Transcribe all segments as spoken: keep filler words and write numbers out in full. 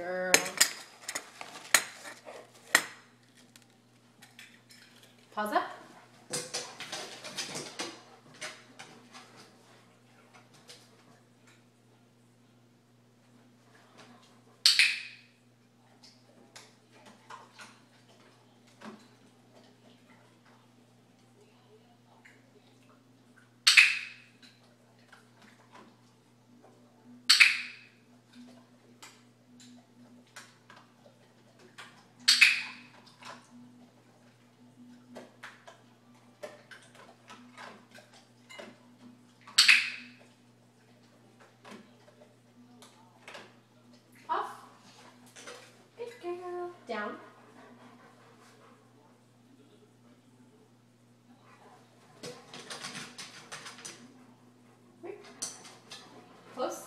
girl. Pause up. Down. Close.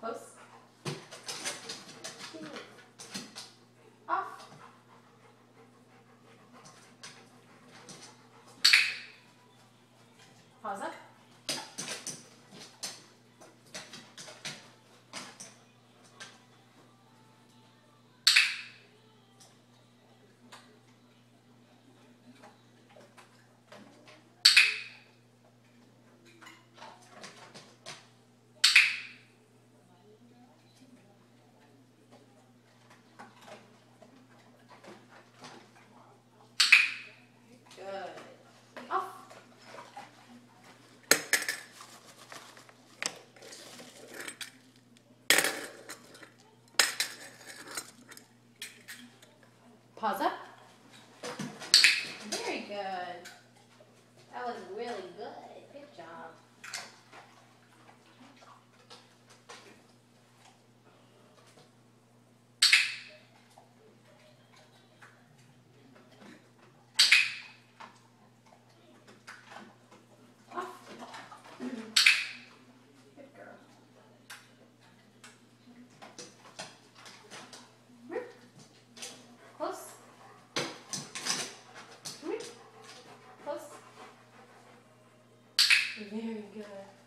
Close. Off. Pause up. Pause up. Very good. That was really good. Good job. Off. Good girl. Close. Very good.